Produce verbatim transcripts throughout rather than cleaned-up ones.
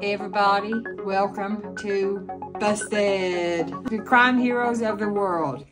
Hey everybody, welcome to Busted, the crime heroes of the world.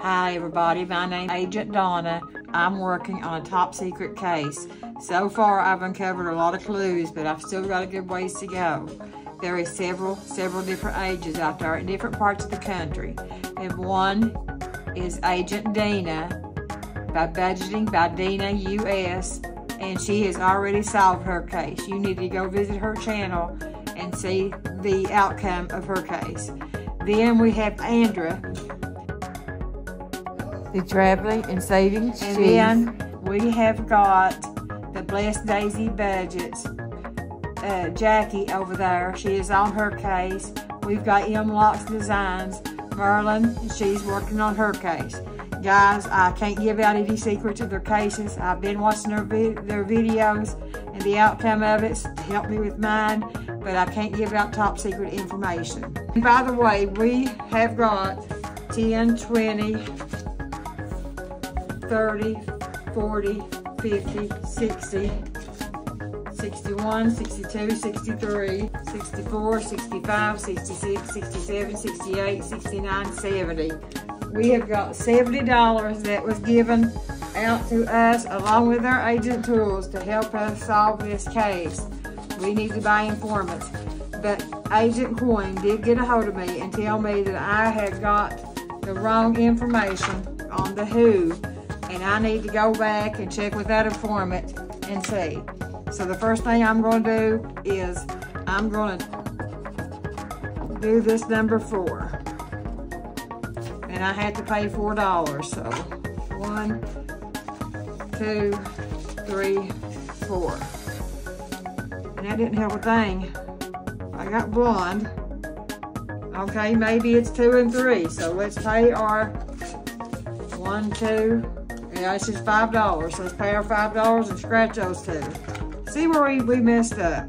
Hi everybody, my name is Agent Donna. I'm working on a top secret case. So far I've uncovered a lot of clues, but I've still got a good ways to go. There is several, several different agents out there in different parts of the country. And one is Agent Deena by Budgeting by Deena U S, and she has already solved her case. You need to go visit her channel and see the outcome of her case. Then we have Andra, the Traveling and Savings. And cheese. Then we have got the Blessed Daisy Budgets. Uh, Jackie over there, she is on her case. We've got M. Locks Designs, Merlin, and she's working on her case. Guys, I can't give out any secrets of their cases. I've been watching their, vi their videos and the outcome of it's to help me with mine, but I can't give out top secret information. And by the way, we have got ten, twenty, thirty, forty, fifty, sixty, sixty-one, sixty-two, sixty-three, sixty-four, sixty-five, sixty-six, sixty-seven, sixty-eight, sixty-nine, seventy. We have got seventy dollars that was given out to us along with our agent tools to help us solve this case. We need to buy informants. But Agent Coin did get a hold of me and tell me that I had got the wrong information on the who, and I need to go back and check with that informant and see. So the first thing I'm going to do is I'm going to do this number four, and I had to pay four dollars. So one, two, three, four, and that didn't help a thing. I got blonde. Okay, maybe it's two and three. So let's pay our one, two, yeah, this is five dollars. Let's pay our five dollars and scratch those two. See where we, we messed up.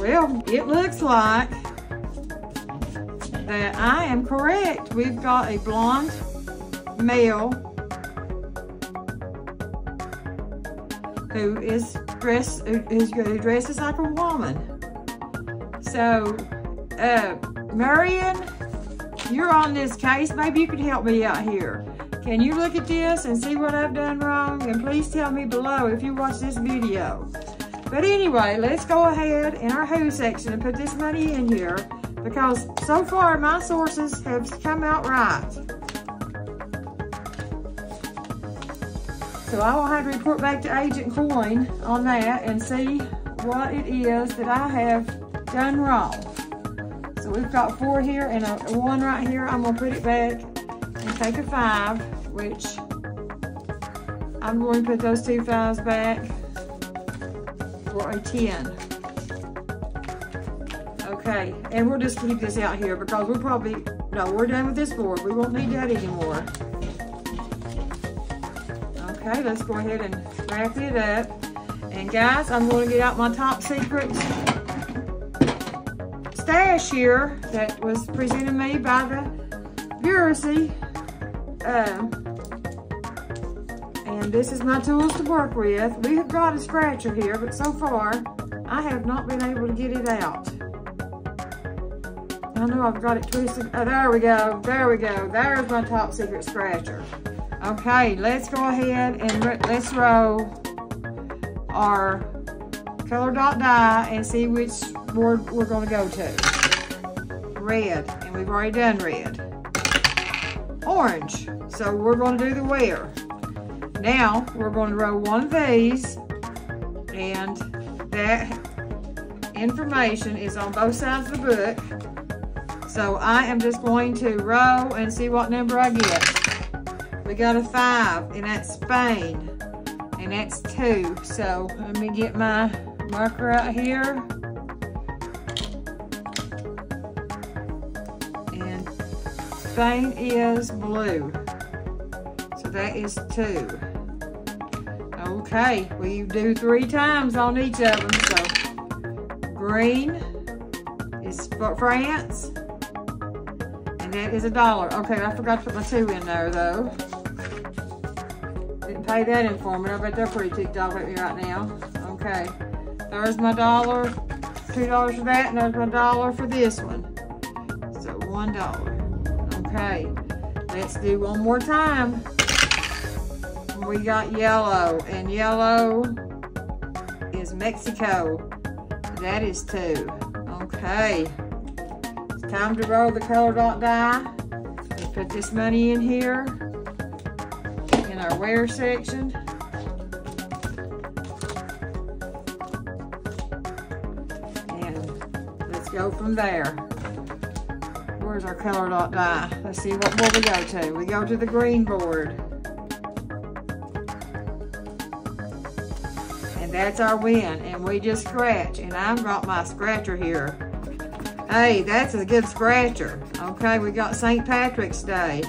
Well, it looks like that I am correct. We've got a blonde male who is dress who dresses like a woman. So, uh, Marion, you're on this case. Maybe you could help me out here. Can you look at this and see what I've done wrong? And please tell me below if you watch this video. But anyway, let's go ahead in our who section and put this money in here, because so far my sources have come out right. So I will have to report back to Agent Coin on that and see what it is that I have done wrong. So we've got four here and a one right here. I'm gonna put it back and take a five, which I'm going to put those two fives back for a ten. Okay, and we'll just keep this out here because we'll probably, no, we're done with this board. We won't need that anymore. Okay, let's go ahead and wrap it up. And guys, I'm going to get out my top secret stash here that was presented me by the Bureaucy. Uh, and this is my tools to work with. We have got a scratcher here, but so far, I have not been able to get it out. I know I've got it twisted. Oh, there we go, there we go. There's my top secret scratcher. Okay, let's go ahead and let's roll our color dot die and see which board we're gonna go to. Red, and we've already done red. Orange, so we're gonna do the wear. Now, we're gonna roll one of these, and that information is on both sides of the book. So I am just going to roll and see what number I get. We got a five, and that's Spain, and that's two. So let me get my marker out here. And Spain is blue. So that is two. Okay, we do three times on each of them. So green is France. That is a dollar. Okay, I forgot to put my two in there though. Didn't pay that in for me. I bet they're pretty ticked off at me right now. Okay, there's my dollar, two dollars for that, and there's my dollar for this one. So one dollar. Okay, let's do one more time. We got yellow, and yellow is Mexico. That is two. Okay. Time to roll the color dot die. Let's put this money in here in our wear section. And let's go from there. Where's our color dot die? Let's see what board we go to. We go to the green board. And that's our win. And we just scratch. And I've got my scratcher here. Hey, that's a good scratcher. Okay, we got Saint Patrick's Day.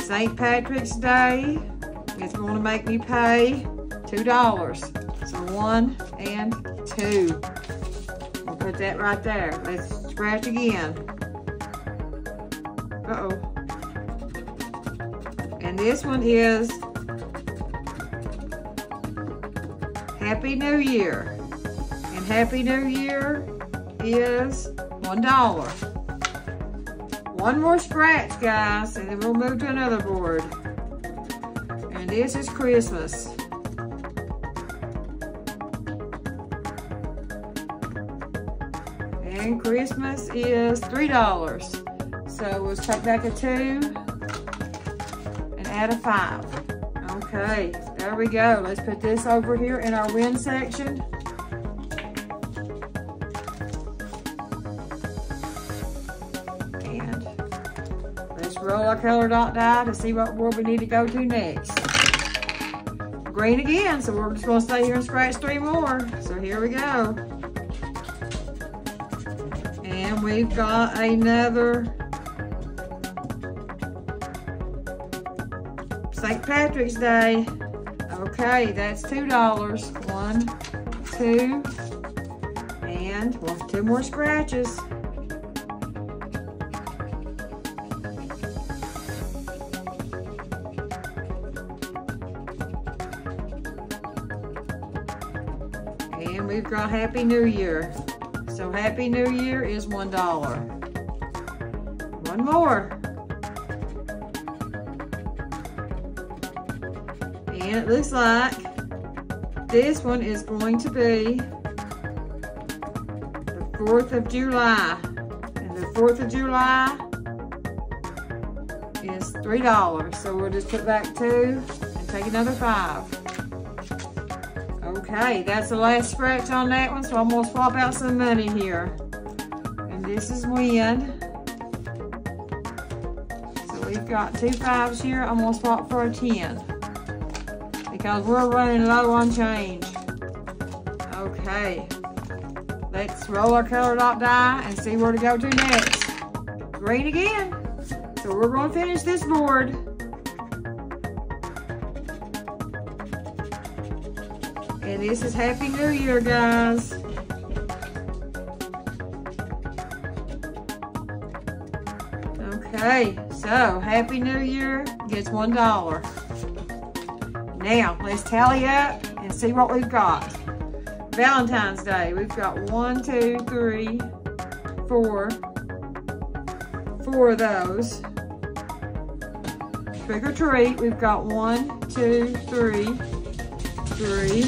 Saint Patrick's Day is going to make me pay two dollars. So one and two. We'll put that right there. Let's scratch again. Uh-oh. And this one is Happy New Year. And Happy New Year is one dollar. One more scratch, guys, and then we'll move to another board. And this is Christmas. And Christmas is three dollars. So we'll take back a two and add a five. Okay, there we go. Let's put this over here in our win section. Roll our color dot die to see what board we need to go to next. Green again, so we're just gonna stay here and scratch three more. So here we go. And we've got another Saint Patrick's Day. Okay, that's two dollars. One, two, and well, two more scratches. We've got Happy New Year. So Happy New Year is one dollar. One more. And it looks like this one is going to be the fourth of July. And the fourth of July is three dollars. So we'll just put back two and take another five. Okay, that's the last scratch on that one, so I'm gonna swap out some money here. And this is win. So we've got two fives here. I'm gonna swap for a ten. because we're running low on change. Okay, let's roll our color dot die and see where to go to next. Green again. So we're going to finish this board. And this is Happy New Year, guys. Okay, so Happy New Year gets one dollar. Now, let's tally up and see what we've got. Valentine's Day, we've got one, two, three, four, four of those. Trick or treat, we've got one, two, three, three.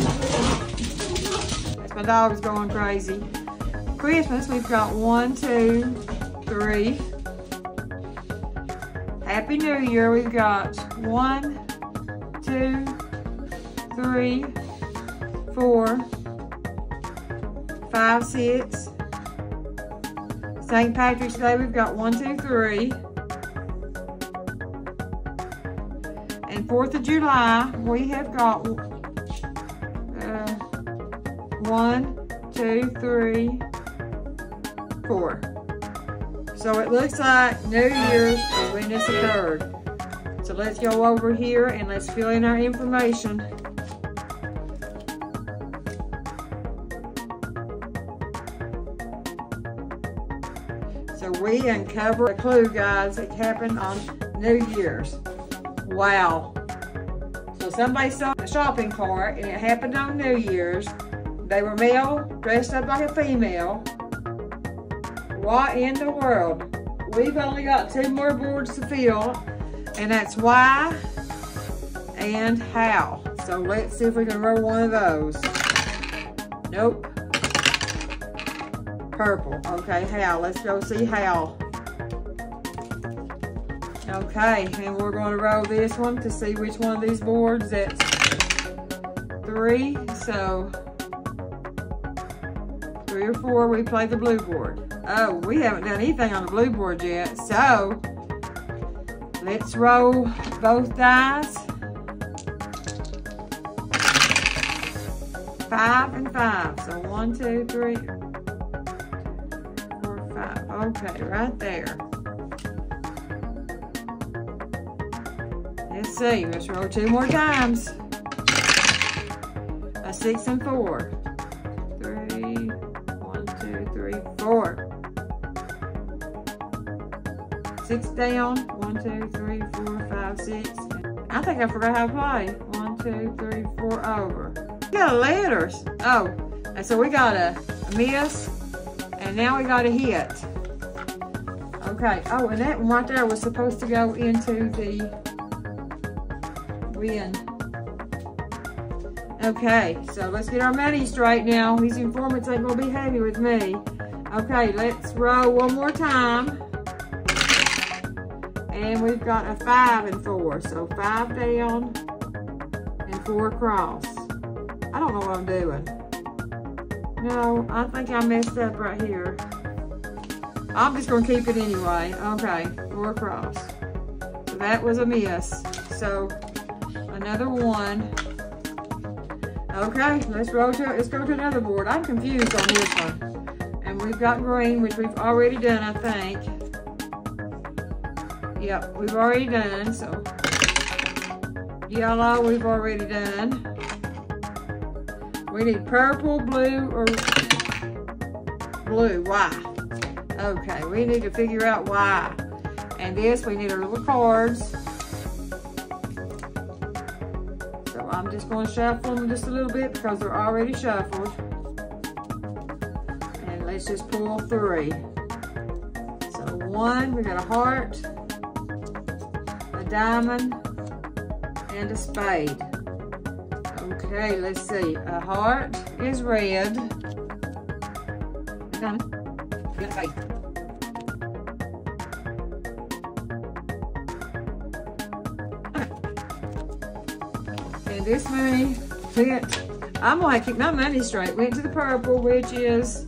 That's my dog's going crazy. Christmas, we've got one, two, three. Happy New Year, we've got one, two, three, four, five, six. Saint Patrick's Day, we've got one, two, three. And fourth of July, we have got uh, one, two, three, four. So it looks like New Year's is when it's occurred. So let's go over here and let's fill in our information. So we uncover a clue, guys. It happened on New Year's. Wow. So somebody saw a shopping cart and it happened on New Year's. They were male, dressed up like a female. What in the world? We've only got two more boards to fill, and that's why and how. So let's see if we can roll one of those. Nope. Purple. Okay, how? Let's go see how. Okay, and we're going to roll this one to see which one of these boards. That's three, so three or four, we play the blue board. Oh, we haven't done anything on the blue board yet, so let's roll both dice. Five and five. So one, two, three, four, five. Okay, right there. Let's see. Let's roll two more times. A six and four. Three, one, two, three, four. Six down, one, two, three, four, five, six. I think I forgot how to play. One, two, three, four, over. We got letters. Oh, and so we got a miss, and now we got a hit. Okay, oh, and that one right there was supposed to go into the win. Okay, so let's get our money straight now. These informants ain't gonna be happy with me. Okay, let's roll one more time. And we've got a five and four. So five down and four across. I don't know what I'm doing. No, I think I messed up right here. I'm just gonna keep it anyway. Okay, four across. So that was a miss. So another one. Okay, let's roll to, let's go to another board. I'm confused on this one. And we've got green, which we've already done, I think. Yep, we've already done, so yellow we've already done. We need purple, blue, or blue, why? Okay, we need to figure out why. And this, we need our little cards. So I'm just going to shuffle them just a little bit because they're already shuffled. And let's just pull three. So one, we got a heart, diamond, and a spade. Okay, let's see. A heart is red. Okay. And this money went, I'm gonna keep my money straight, went to the purple, which is,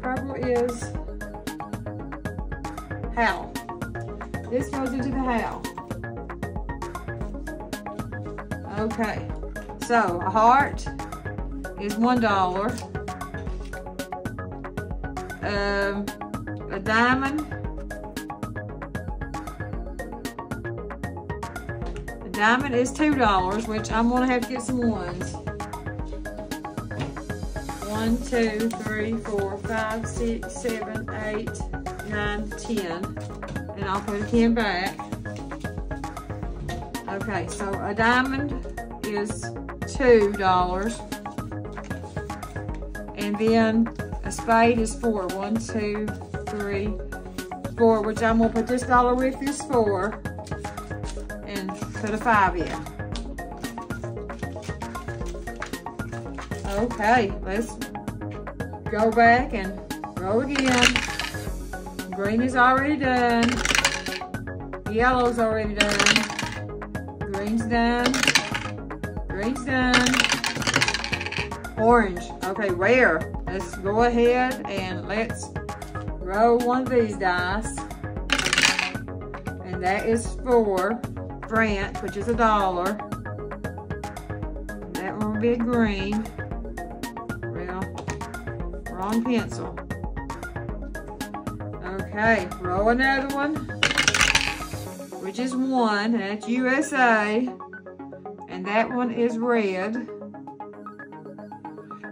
purple is how. This goes into the how. Okay, So a heart is one dollar. Um, a diamond. A diamond is two dollars, which I'm gonna have to get some ones. One, two, three, four, five, six, seven, eight, nine, ten. And I'll put a ten back. Okay, so a diamond is two dollars. And then a spade is four. One, two, three, four, which I'm gonna put this dollar with this four and put a five in. Okay, let's go back and roll again. Green is already done. Yellow's already done. Green's done. Green's done. Orange. Okay, rare. Let's go ahead and let's roll one of these dice. And that is for Brant, which is a dollar. That one will be green. Well, wrong pencil. Okay, roll another one, which is one, and that's U S A. And that one is red.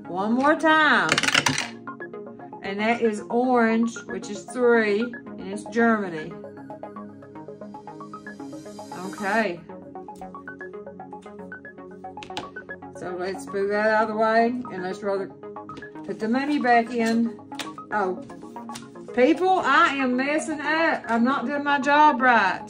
One more time. And that is orange, which is three, and it's Germany. Okay. So let's move that out of the way, and let's roll the, put the money back in. Oh, people, I am messing up. I'm not doing my job right.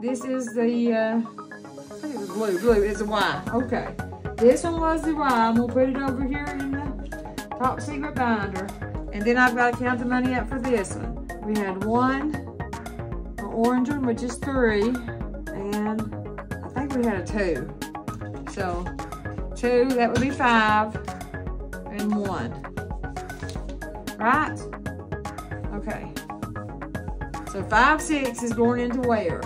This is the, uh, I think it was blue. Blue is a Y. Okay. This one was the Y. I'm going to put it over here in the top secret binder. And then I've got to count the money up for this one. We had one, an orange one, which is three. And I think we had a two. So two, that would be five, and one. Right? Okay. So five, six is going into where?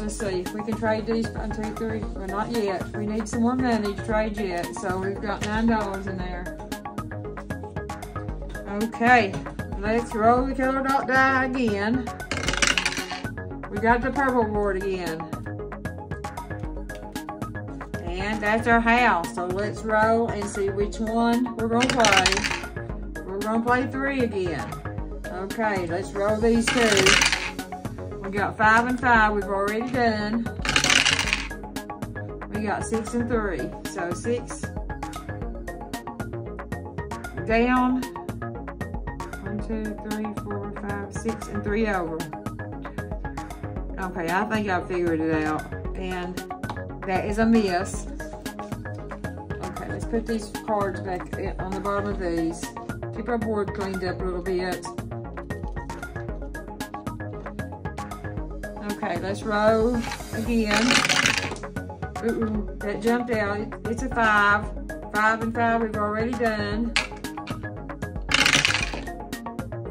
Let's see if we can trade these. One, two, three. Well, not yet. We need some more money to trade yet. So we've got nine dollars in there. Okay, let's roll the color dot die again. We got the purple board again, and that's our house. So let's roll and see which one we're gonna play. We're gonna play three again. Okay, let's roll these two. We got five and five, we've already done. We got six and three. So six down. One, two, three, four, five, six, and three over. Okay, I think I figured it out. And that is a miss. Okay, let's put these cards back on the bottom of these. Keep our board cleaned up a little bit. Okay, let's roll again. Ooh, that jumped out. It's a five. Five and five we've already done.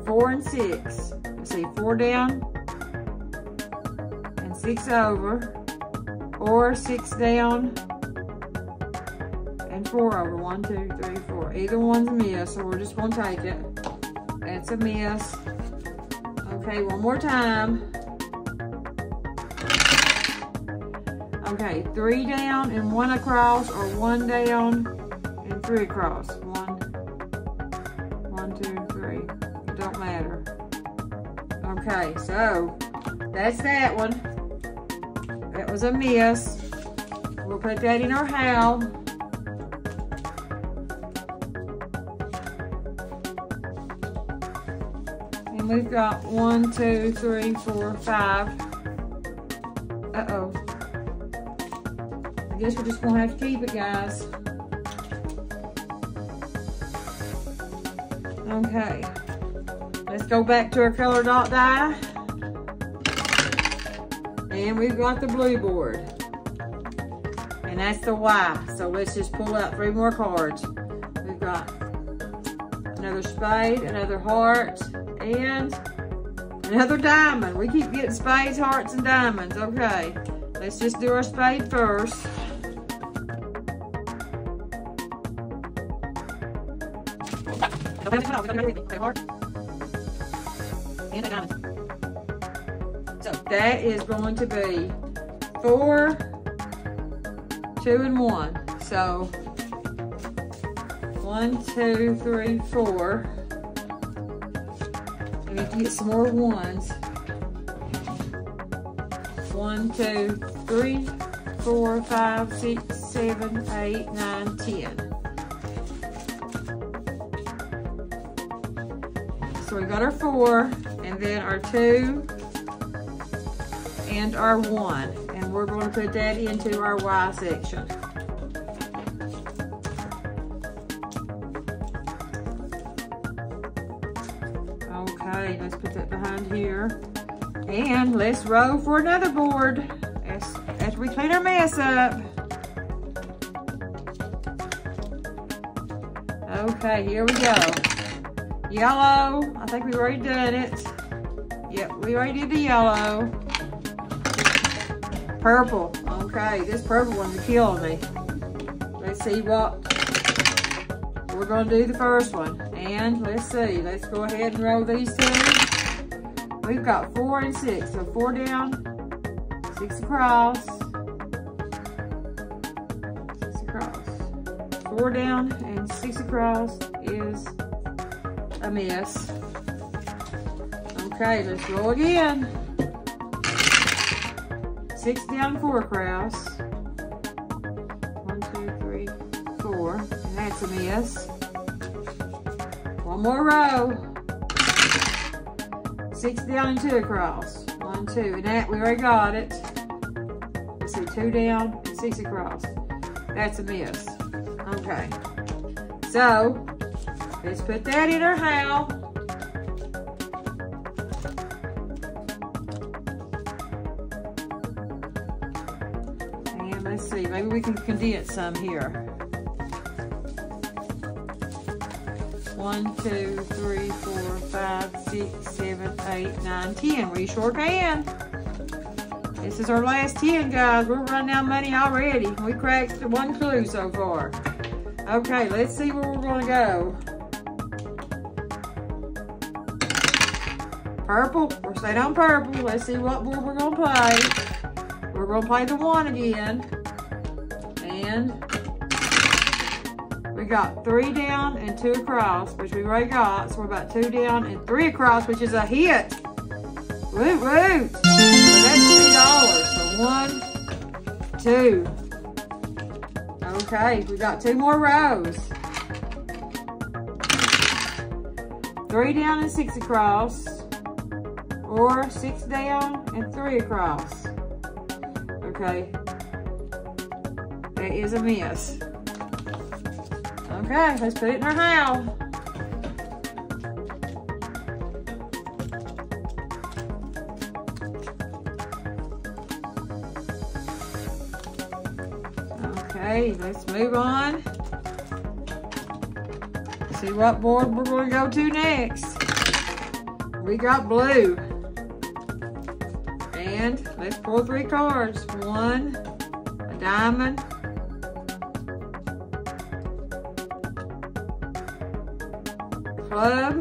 Four and six. Let's see, four down and six over. Or six down and four over. One, two, three, four. Either one's a miss, so we're just gonna take it. That's a miss. Okay, one more time. Okay, three down and one across, or one down and three across. One, one, two, three. It don't matter. Okay, so that's that one. That was a miss. We'll put that in our howl. And we've got one, two, three, four, five. Uh-oh. I guess we're just gonna have to keep it, guys. Okay, let's go back to our color dot die. And we've got the blue board. And that's the Y. So let's just pull out three more cards. We've try. Another spade, another heart, and another diamond. We keep getting spades, hearts, and diamonds. Okay, let's just do our spade first. So that is going to be four, two, and one. So one, two, three, four. We need to get some more ones. One, two, three, four, five, six, seven, eight, nine, ten. So we got our four, and then our two, and our one. And we're going to put that into our Y section. Okay, let's put that behind here. And let's roll for another board as, as we clean our mess up. Okay, here we go. Yellow, I think we've already done it. Yep, we already did the yellow. Purple, okay, this purple one's killing me. Let's see what we're gonna do the first one. And let's see, let's go ahead and roll these two. We've got four and six, so four down, six across, six across. Four down and six across is a mess. Okay, let's roll again. Six down, four across. One, two, three, four. And that's a mess. One more row. Six down and two across. One, two. And that, we already got it. Let's see, two down and six across. That's a mess. Okay. So, let's put that in our howl. And let's see, maybe we can condense some here. One, two, three, four, five, six, seven, eight, nine, ten. We sure can. This is our last ten, guys. We're running out of money already. We cracked one clue so far. Okay, let's see where we're going to go. Purple, we're staying on purple. Let's see what board we're gonna play. We're gonna play the one again. And we got three down and two across, which we already got. So we're about two down and three across, which is a hit. Woot woot. So that's two dollars. So one, two. Okay, we got two more rows. Three down and six across. Or six down and three across. Okay. That is a mess. Okay, let's put it in our howl. Okay, let's move on. See what board we're going to go to next. We got blue. And let's pull three cards. One, a diamond, club,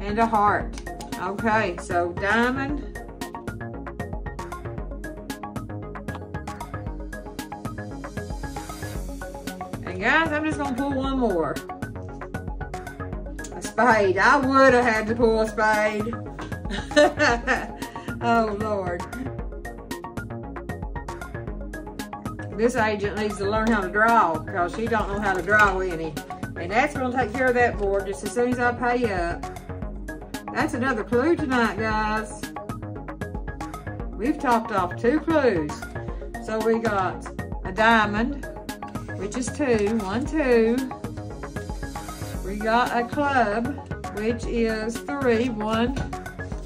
and a heart. Okay, so diamond, and guys, I'm just gonna pull one more. A spade. I would have had to pull a spade. Oh, Lord. This agent needs to learn how to draw, because she don't know how to draw any. And that's going to take care of that board just as soon as I pay up. That's another clue tonight, guys. We've topped off two clues. So we got a diamond, which is two. One, two. We got a club, which is three. One,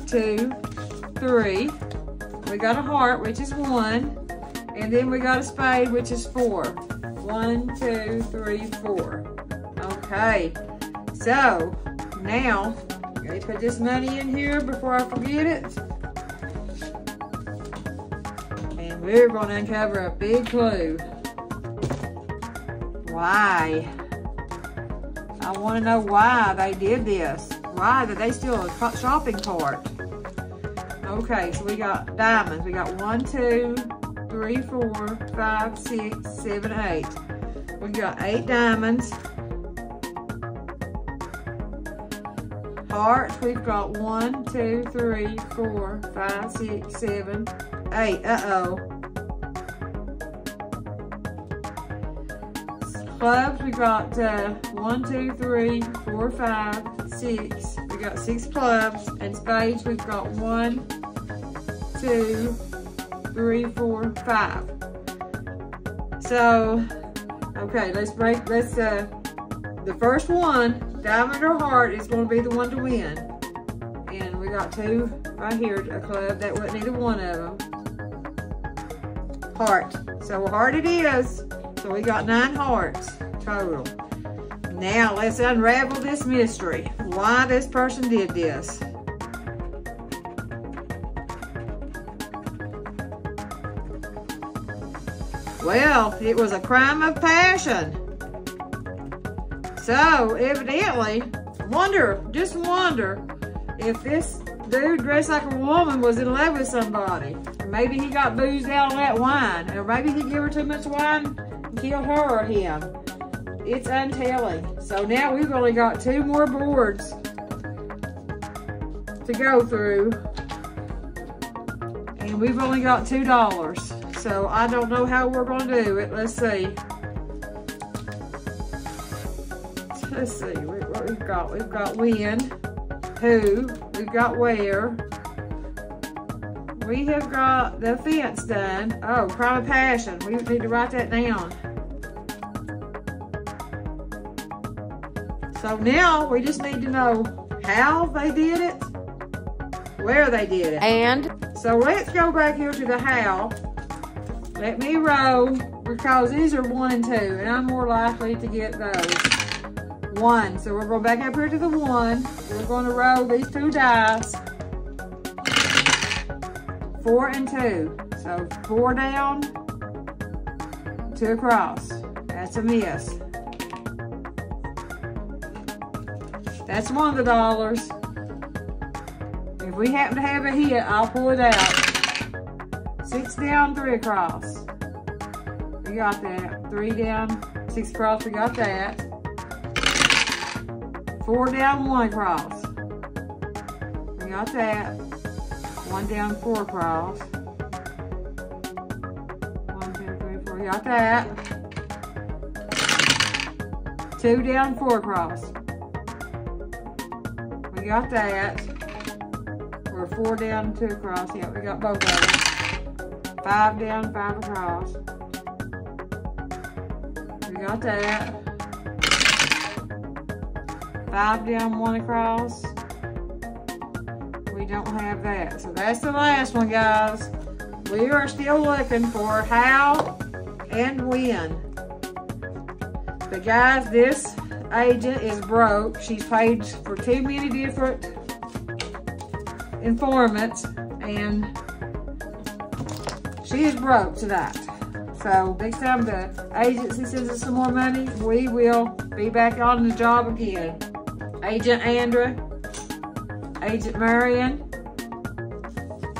two, three. We got a heart, which is one, and then we got a spade, which is four. One, two, three, four. Okay. So, now, let me put this money in here before I forget it. And we're going to uncover a big clue. Why? I want to know why they did this. Why did they steal a shopping cart? Okay, so we got diamonds. We got one, two, three, four, five, six, seven, eight. We got eight diamonds. Hearts, we've got one, two, three, four, five, six, seven, eight. Uh-oh. Clubs, we got uh, one, two, three, four, five, six. We got six clubs. And spades, we've got one, two, three, four, five. So, okay, let's break, let's, uh, the first one, diamond or heart, is going to be the one to win. And we got two right here, a club. That wasn't either one of them. Heart. So heart it is. So we got nine hearts total. Now let's unravel this mystery. Why this person did this. Well, it was a crime of passion. So, evidently, wonder, just wonder if this dude dressed like a woman was in love with somebody. Maybe he got boozed out of that wine, or maybe he gave her too much wine and killed her or him. It's untelling. So now we've only got two more boards to go through, and we've only got two dollars. So I don't know how we're going to do it. Let's see. Let's see what we've got. We've got when, who, we've got where. We have got the fence done. Oh, crime of passion. We need to write that down. So now we just need to know how they did it, where they did it. And? So let's go back here to the how. Let me roll, because these are one and two, and I'm more likely to get those. One. So we're going back up here to the one. We're going to roll these two dice. Four and two. So four down, two across. That's a miss. That's one of the dollars. If we happen to have a hit, I'll pull it out. Six down, three across. We got that. Three down, six across. We got that. Four down, one across. We got that. One down, four across. One, two, three, four. We got that. Two down, four across. We got that. We're four down, two across. Yeah, we got both of them. Five down, five across. We got that. Five down, one across. We don't have that. So that's the last one, guys. We are still looking for how and when. But guys, this agent is broke. She's paid for too many different informants, and she is broke tonight. So next time the agency sends us some more money, we will be back on the job again. Agent Andra, Agent Marion,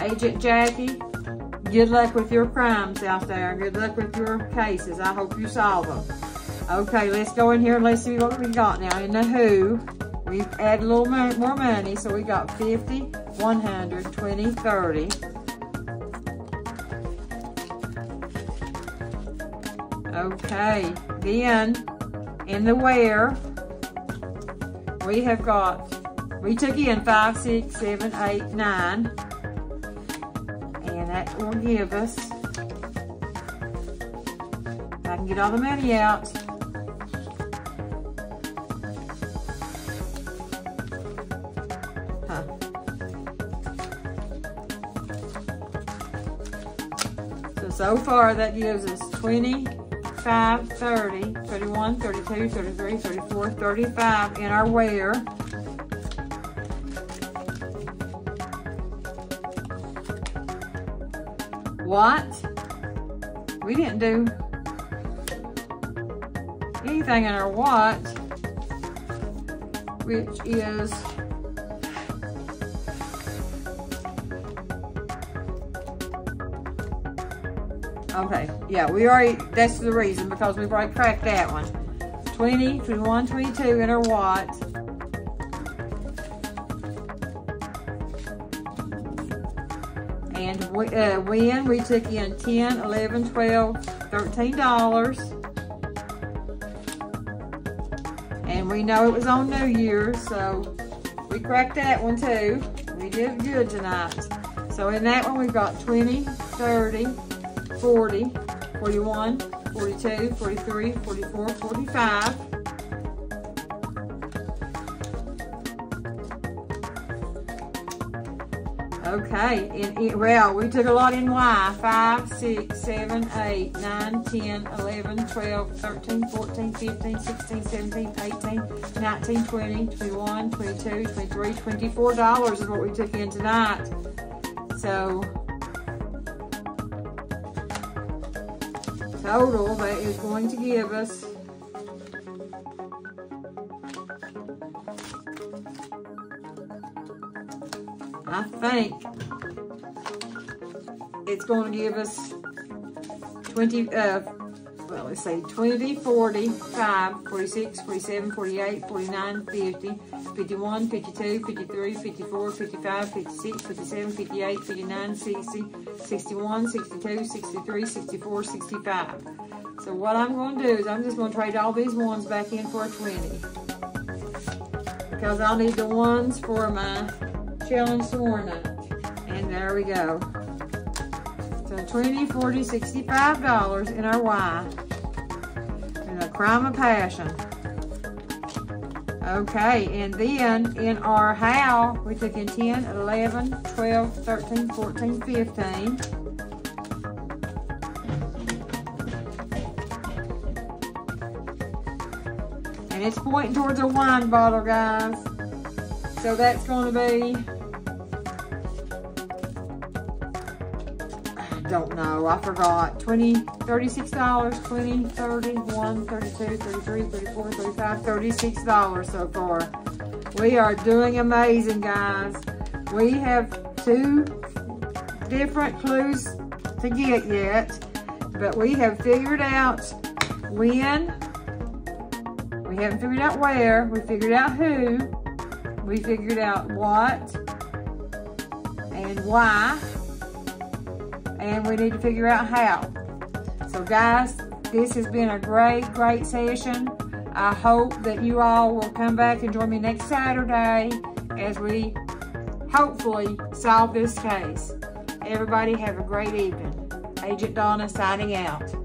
Agent Jackie, good luck with your crimes out there. Good luck with your cases. I hope you solve them. Okay, let's go in here and let's see what we got now. In the who, we've added a little more money. So we got fifty, one hundred, twenty, thirty. Okay, then in the where, we have got, we took in five, six, seven, eight, nine, and that will give us, if I can get all the money out, huh. So, so far that gives us twenty, thirty-five, thirty, thirty-one, thirty-two, thirty-three, thirty-four, thirty-five in our wear. What? We didn't do anything in our watch, which is okay, yeah, we already, that's the reason, because we've already cracked that one. twenty, twenty-one, twenty-two in our watts. And we, uh, when we took in ten, eleven, twelve, thirteen dollars. And we know it was on New Year's, so we cracked that one too. We did good tonight. So in that one, we've got twenty, thirty, forty, forty-one, forty-two, forty-three, forty-four, forty-five. Okay, and it, well, we took a lot in Y. five, six, seven, eight, nine, ten, eleven, twelve, thirteen, fourteen, fifteen, sixteen, seventeen, eighteen, nineteen, twenty, twenty-one, twenty-two, twenty-three, twenty-four dollars is what we took in tonight. So, total that is going to give us I think it's going to give us twenty, uh, well, let's see, twenty, forty, five, forty-six, forty-seven, forty-eight, forty-nine, fifty, fifty-one, fifty-two, fifty-three, fifty-four, fifty-five, fifty-six, fifty-seven, fifty-eight, fifty-nine, sixty, sixty-one, sixty-two, sixty-three, sixty-four, sixty-five. So what I'm going to do is I'm just going to trade all these ones back in for a twenty, because I'll need the ones for my challenge tomorrow night. And there we go. So twenty, forty, sixty-five dollars in our Y. And a crime of passion. Okay, and then in our how, we took in ten, eleven, twelve, thirteen, fourteen, fifteen. And it's pointing towards a wine bottle, guys. So that's going to be... don't know, I forgot. twenty, thirty-six dollars, twenty, thirty-one, thirty-two, thirty-three, thirty-four, thirty-five, thirty-six dollars so far. We are doing amazing, guys. We have two different clues to get yet, but we have figured out when, we haven't figured out where, we figured out who, we figured out what, and why. And we need to figure out how. So guys, this has been a great, great session. I hope that you all will come back and join me next Saturday as we hopefully solve this case. Everybody have a great evening. Agent Donna signing out.